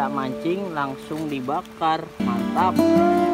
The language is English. bisa mancing langsung dibakar. Mantap.